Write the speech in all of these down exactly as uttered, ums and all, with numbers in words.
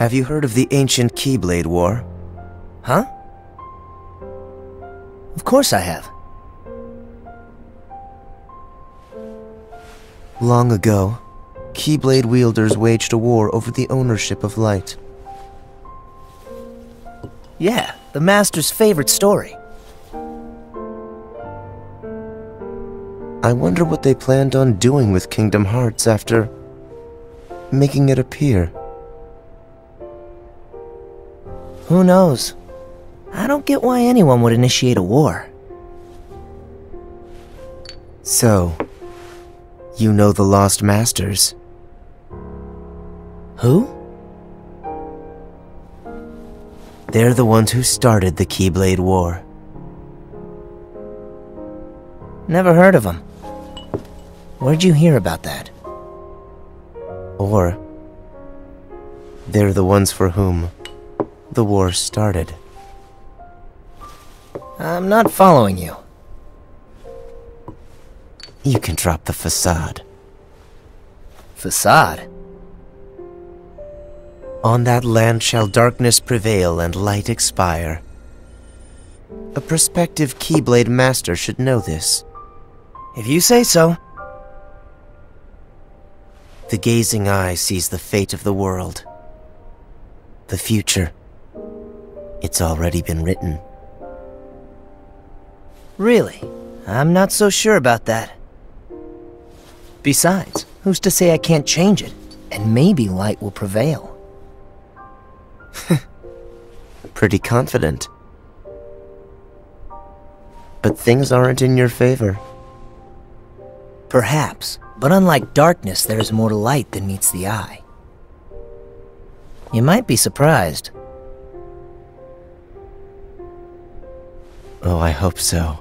Have you heard of the ancient Keyblade War? Huh? Of course I have. Long ago, Keyblade wielders waged a war over the ownership of light. Yeah, the Master's favorite story. I wonder what they planned on doing with Kingdom Hearts after making it appear. Who knows? I don't get why anyone would initiate a war. So, you know the Lost Masters? Who? They're the ones who started the Keyblade War. Never heard of them. Where'd you hear about that? Or, they're the ones for whom the war started. I'm not following you. You can drop the facade. Facade? On that land shall darkness prevail and light expire. A prospective Keyblade Master should know this. If you say so. The gazing eye sees the fate of the world. The future. It's already been written. Really? I'm not so sure about that. Besides, who's to say I can't change it? And maybe light will prevail. Pretty confident. But things aren't in your favor. Perhaps, but unlike darkness, there is more light than meets the eye. You might be surprised. Oh, I hope so.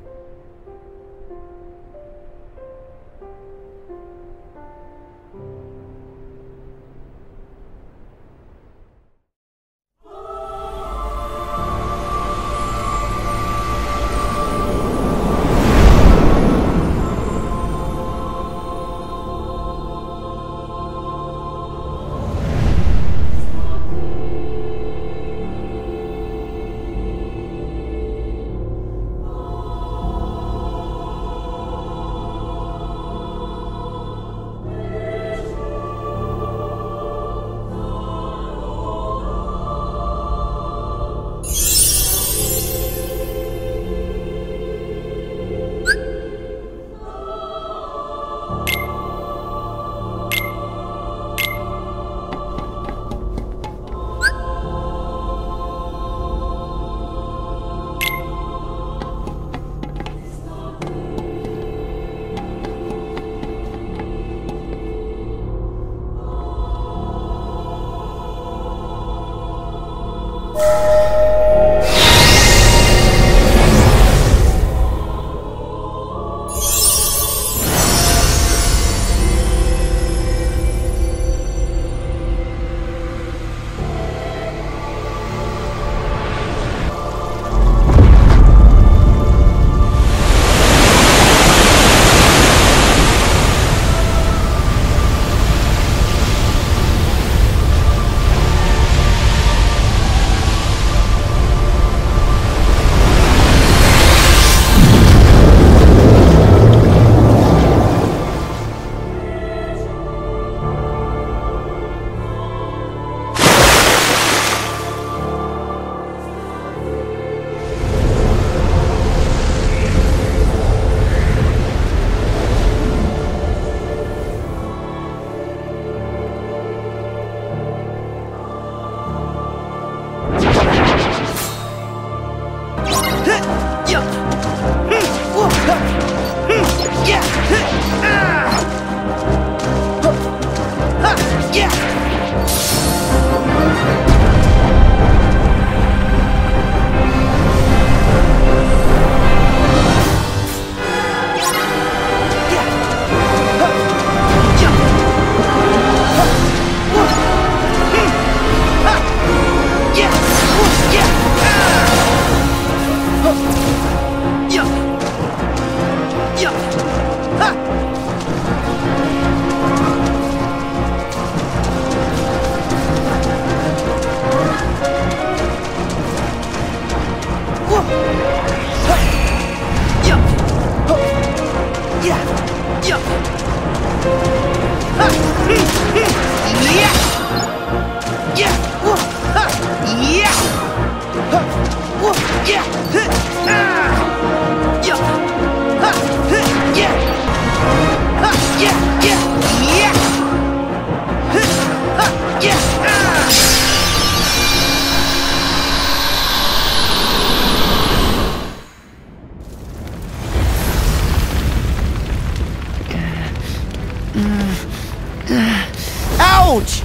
Ouch!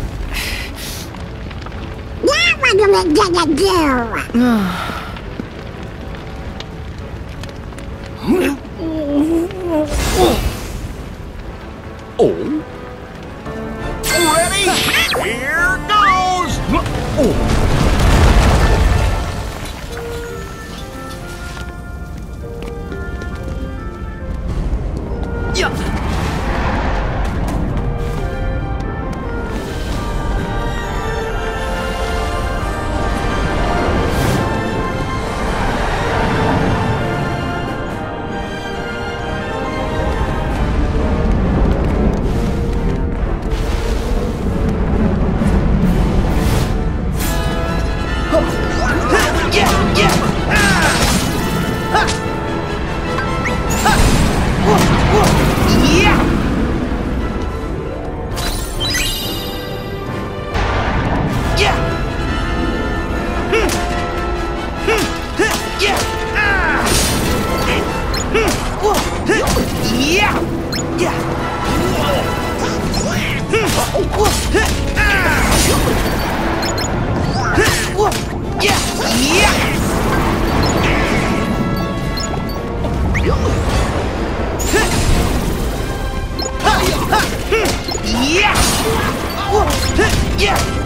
Now what are we gonna do? Oh. Ready? Here goes! Oh. Yeah!